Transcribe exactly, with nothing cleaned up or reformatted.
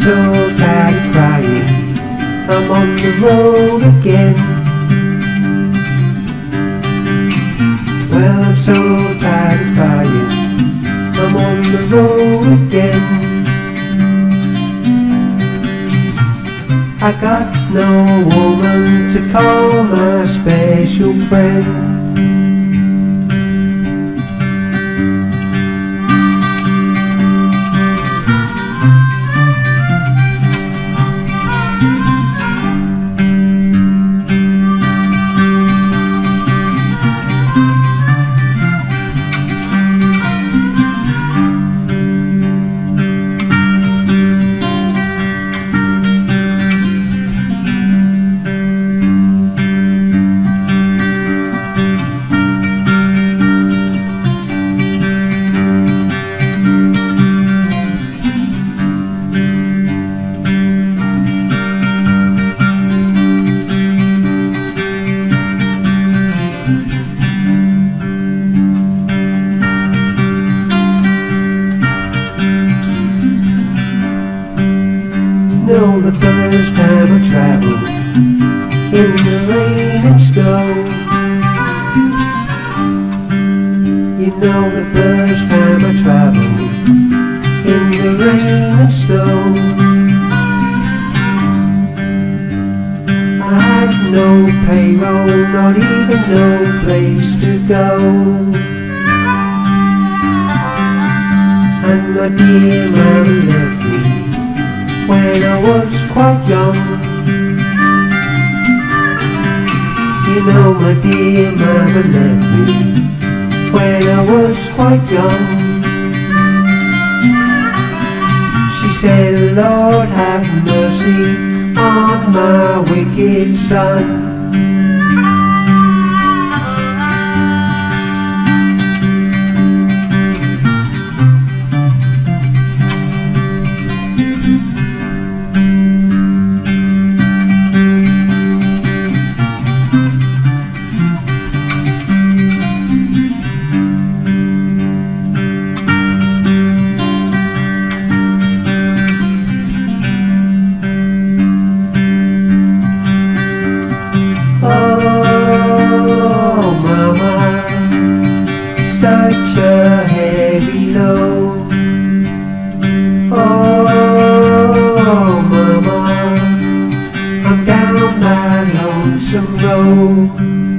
was so tired crying, I'm on the road again. Well, I'm so tired crying, I'm on the road again. I got no woman to call my special friend. No, the first time I travelled in the rain and snow. You know, the first time I travelled in the rain and snow. I had no payroll, not even no place to go. And my dear mammy left me when I was quite young. You know, my dear mama left me when I was quite young. She said, Lord have mercy on my wicked son. Such a heavy load. Oh, mama, I'm down my lonesome road.